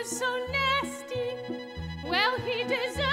was so nasty. Well, he deserved